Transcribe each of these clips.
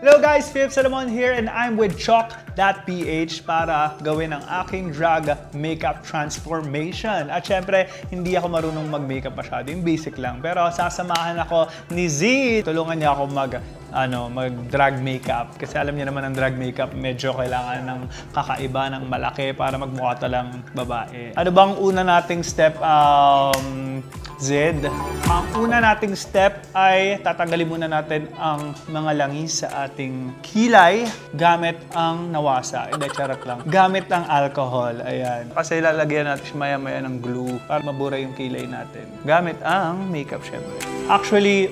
Hello guys! Fifth Solomon here and I'm with Chalk.ph para gawin ang aking drag makeup transformation. At syempre, hindi ako marunong mag-makeup masyado. Yung basic lang. Pero sasamahan ako ni Z. Tulungan niya ako mag-drag makeup. Kasi alam niya naman ang drag makeup medyo kailangan ng kakaiba, ng malaki para magmukha talang babae. Ano bang una nating step? Z. Ang una nating step ay tatanggalin muna natin ang mga langis sa ating kilay gamit ang nawasa. Charot lang. Gamit ang alcohol. Ayan. Kasi lalagyan natin maya-maya ng glue para mabura yung kilay natin. Gamit ang makeup, syempre. Actually,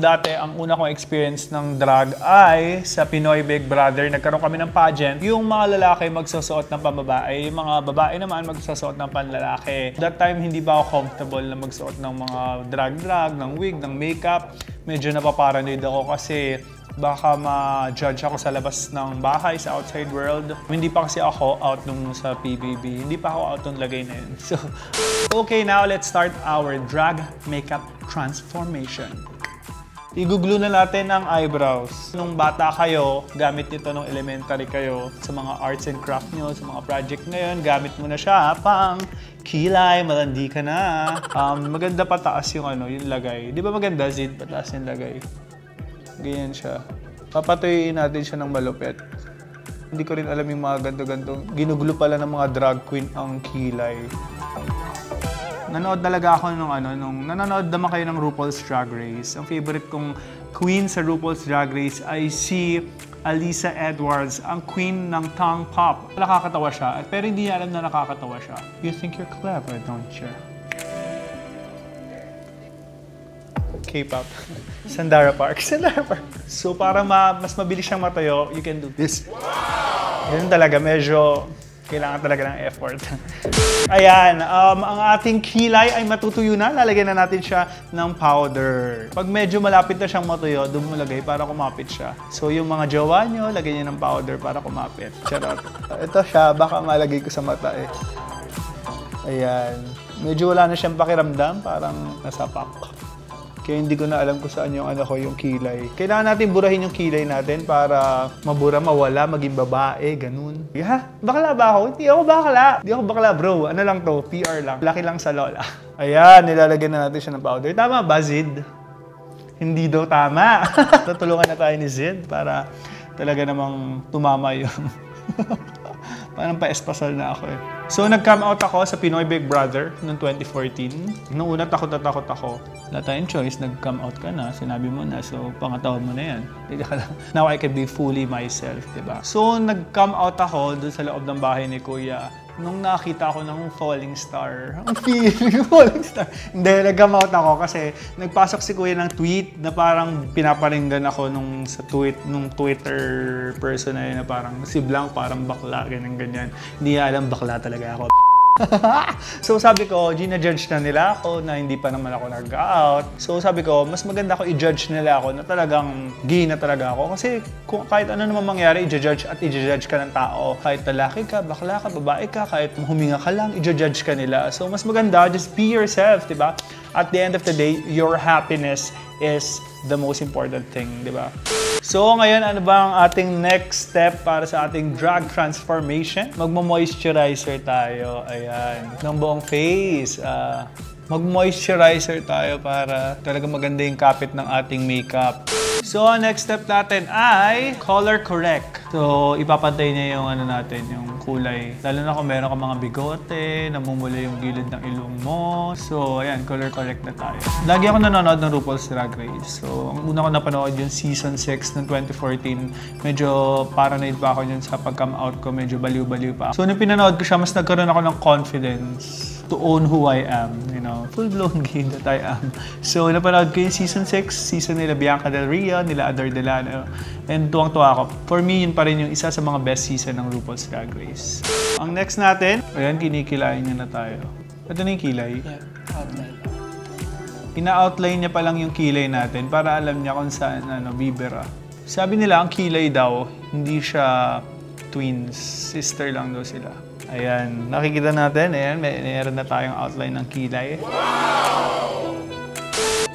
dati ang una kong experience ng drag ay sa Pinoy Big Brother. Nagkaroon kami ng pageant. Yung mga lalaki magsusuot ng pambabae. Yung mga babae naman magsusuot ng panlalaki. That time, hindi ba ako comfortable na magsuot ng mga drag-drag, ng wig, ng makeup. Medyo napaparanoid ako kasi baka ma-judge ako sa labas ng bahay, sa outside world. Hindi pa kasi ako out nung sa PBB. Hindi pa ako out nung lagay na yun. So, okay, now let's start our drag makeup transformation. I-glue na natin ang eyebrows. Nung bata kayo, gamit nito nung elementary kayo. Sa mga arts and craft nyo, sa mga project ngayon, gamit mo na siya pang kilay, malandi ka na. Maganda pataas yung yung lagay. Di ba maganda, Zid? Pataas yung lagay. Ganyan siya. Papatuyuin natin siya ng malupet. Hindi ko rin alam yung mga ganto-ganto. Ginugulo pala ng mga drag queen ang kilay. Nanood talaga ako nung nanonood naman kayo ng RuPaul's Drag Race. Ang favorite kong queen sa RuPaul's Drag Race ay si Alyssa Edwards, ang queen ng tongue pop. Nakakatawa siya, pero hindi niya alam na nakakatawa siya. You think you're clever, don't you? K-pop. Sandara Park. Sandara Park. So para mas mabilis siyang matayo, you can do this. Wow! Ganun talaga, medyo kailangan talaga ng effort. Ayan, ang ating kilay ay matutuyo na. Lalagyan na natin siya ng powder. Pag medyo malapit na siyang matuyo, doon mo lagay para kumapit siya. So yung mga jowa nyo, lagyan nyo ng powder para kumapit. Charot. Ito siya, baka malagay ko sa mata eh. Ayan. Medyo wala na siyang pakiramdam, parang nasapak. Kaya hindi ko na alam kung saan yung yung kilay. Kailangan natin burahin yung kilay natin para mabura, mawala, maging babae, ganun. Yeah, bakla ba ako? Hindi ako bakla. Hindi ako bakla, bro. Ano lang to? PR lang. Laki lang sa lola. Ayan, nilalagyan na natin siya ng powder. Tama ba, Zid? Hindi daw tama. Tutulungan na tayo ni Zid para talaga namang tumama yung... Parang pa-espasal na ako eh. So, nag-come out ako sa Pinoy Big Brother noong 2014. Noong una, takot ako. Wala tayong choice, nag-come out ka na, sinabi mo na, so pangatawag mo na yan. Now, I can be fully myself, diba? So, nag-come out ako doon sa loob ng bahay ni Kuya. Nung nakita ko ng falling star, ang feeling ng falling star. Hindi, nag-come out ako kasi nagpasok si Kuya ng tweet na parang pinaparinggan ako nung Twitter person na yun na parang si Blanc, parang bakla, ganyan, ganyan. Hindi niya alam, bakla talaga ako. So sabi ko, gina-judge na nila ako na hindi pa naman ako nag-out. So sabi ko, mas maganda ko i-judge nila ako na talagang gay na talaga ako. Kasi kung kahit ano naman mangyari, i-judge at i-judge ka ng tao. Kahit lalaki ka, bakla ka, babae ka, kahit huminga ka lang, i-judge ka nila. So mas maganda, just be yourself, diba? At the end of the day, your happiness is the most important thing, diba? So ngayon, ano ba ang ating next step para sa ating drag transformation? Magmo-moisturizer tayo, ayan, ng buong face. Mag-moisturizer tayo para talaga maganda yung kapit ng ating makeup. So, next step natin ay color correct. So, ipapantay niya yung yung kulay. Lalo na kung meron ka mga bigote, namumula yung gilid ng ilong mo. So, ayan, color correct na tayo. Lagi ako nanonood ng RuPaul's Drag Race. So, ang una ko napanood yung season 6 ng 2014. Medyo paranoid pa ako yun sa pag-come out ko. Medyo baliw-baliw pa. So, nung pinanood ko siya, mas nagkaroon ako ng confidence to own who I am. You know, full-blown gay that I am. So, napanood ko yung season 6, season nila Bianca del Rio, nila Ador Delano, and tuwang-tuwa ako. For me, yun pa rin yung isa sa mga best season ng RuPaul's Drag Race. Ang next natin, ayan, kinikilayan niya na tayo. Ito na yung kilay. Yeah, outline. Ina-outline niya pa lang yung kilay natin para alam niya kung saan, bibira. Sabi nila, ang kilay daw, hindi siya twins. Sister lang daw sila. Ayan, nakikita natin, ayan, meron na tayong outline ng kilay. Wow!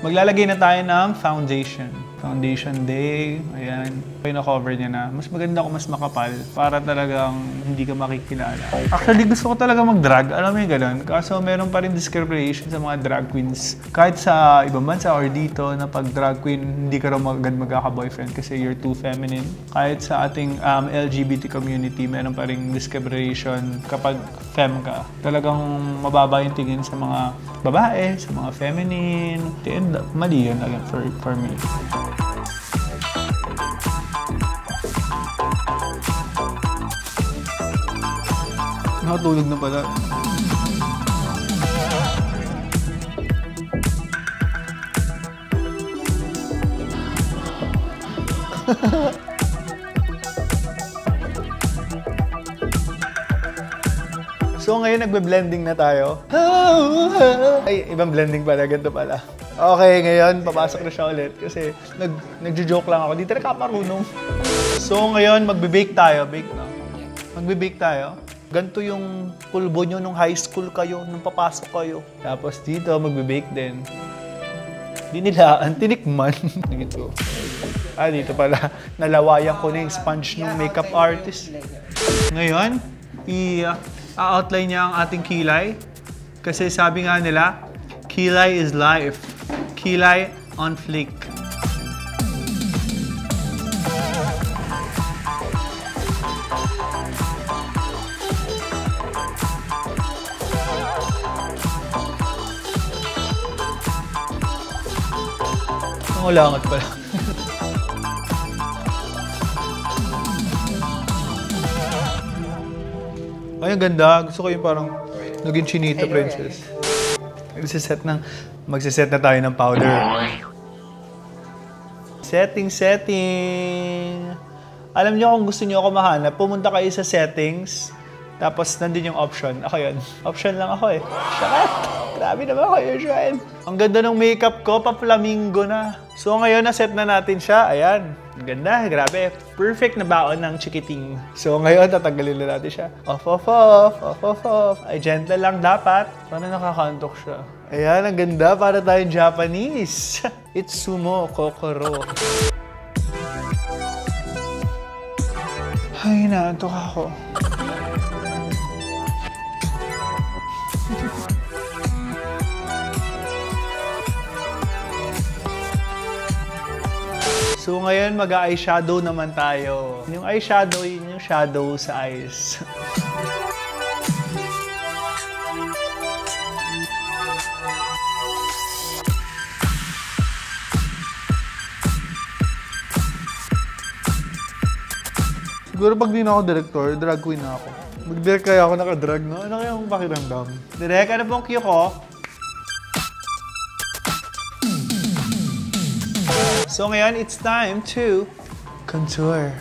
Maglalagay na tayo ng foundation. Foundation day, ayan. Pina-cover niya na mas maganda kung mas makapal para talagang hindi ka makikilala. Actually, gusto ko talaga mag-drag. Alam mo yung ganun? Kaso meron pa rin discrimination sa mga drag queens. Kahit sa ibang bansa or dito na pag drag queen, hindi ka raw agad magkaka-boyfriend kasi you're too feminine. Kahit sa ating LGBT community, meron pa rin discrimination kapag femme ka. Talagang mababa yung tingin sa mga babae, sa mga feminine. And mali yun again for me. Nakatulog na pala. So ngayon nagbe-blending na tayo. Ay, ibang blending pala. Ganito pala. Okay, ngayon papasok na siya ulit kasi nagjo-joke lang ako. Di talaga marunong. So ngayon magbe-bake tayo. Bake na. Magbe-bake tayo. Ganito yung pulbo nyo nung high school kayo, nung papasok kayo. Tapos dito, magbe-bake din. Hindi nila, ang tinikman. Dito. Ah, dito pala. Nalawayan ko na yung sponge ng makeup artist. Ngayon, i-outline niya ang ating kilay. Kasi sabi nga nila, kilay is life. Kilay on fleek. Ang ulangat pala. Ay, ang ganda. Gusto ko yung parang naging chinita, princess. Magsiset na tayo ng powder. Setting! Alam niyo kung gusto niyo ako mahanap, pumunta kayo sa settings, tapos nandun yung option. Ako yun. Option lang ako eh. Shut up! Grabe naman ako, Joel. Ang ganda ng makeup ko, pa-flamingo na. So ngayon, na-set na natin siya. Ayan. Ang ganda, grabe. Perfect na baon ng chikiting. So ngayon, tatanggalin na natin siya. Off, off, off. Off, off, off. Ay, gentle lang dapat. Para nakakantok siya. Ayan, ang ganda. Para tayong Japanese. Itsumo kokoro. Ay, naantok ako. So ngayon, mag-eyeshadow naman tayo. Yung eyeshadow, yun yung shadow sa eyes. Siguro pag di na ako director, drag queen na ako. Mag-direct kaya ako nakadrag, no? Ano kaya akong pakiramdam? Direk, ano pong cue ko? So ngayon, it's time to contour.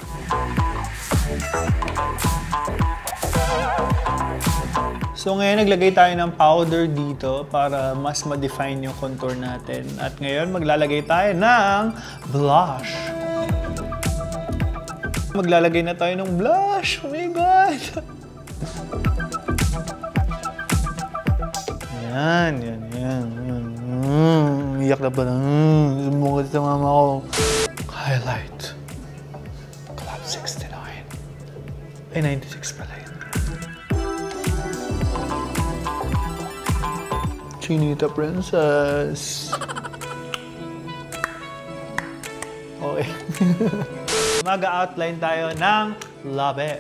So ngayon, naglagay tayo ng powder dito para mas ma-define yung contour natin. At ngayon, maglalagay tayo ng blush. Maglalagay na tayo ng blush! Oh my God! Yan. Iyak na pala. Sumungkot sa mama ko. Highlight. Club 69. Ay, 96 pala yun. Chinita princess. Okay. Mag-outline tayo ng labi.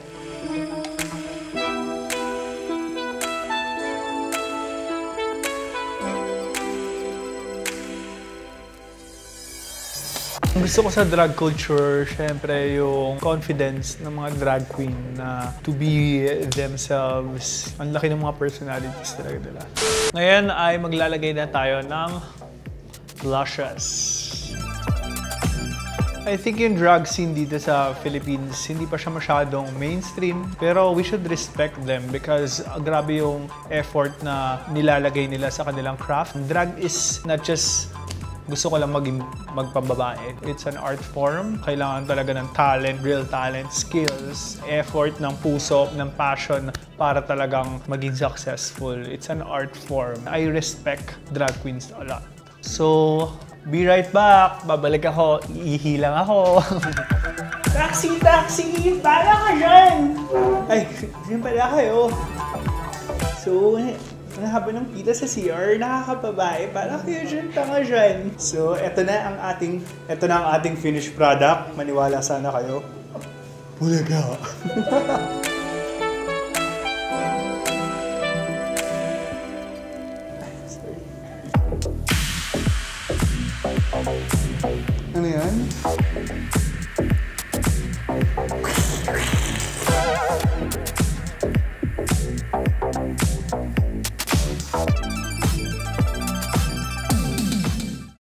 Gusto ko sa drag culture, syempre yung confidence ng mga drag queen na to be themselves. Ang laki ng mga personalities talaga nila. Ngayon ay maglalagay na tayo ng blushes. I think yung drag scene dito sa Philippines, hindi pa siya masyadong mainstream. Pero we should respect them because grabe yung effort na nilalagay nila sa kanilang craft. Drag is not just gusto ko lang maging magpambabae. It's an art form. Kailangan talaga ng talent, real talent, skills, effort ng puso, ng passion para talagang maging successful. It's an art form. I respect drag queens a lot. So, be right back. Babalik ako. Iihi lang ako. Taxi! Taxi! Para ka dyan! Ay, dyan pala kayo. So, ang haba ng pila sa CR, nakakababae. Para kayo dyan, tanga dyan. So, eto na ang ating finished product. Maniwala sana kayo. Bulaga! Ano yan?